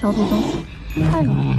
小土豆，太软了。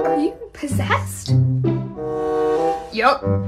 Are you possessed? Yup.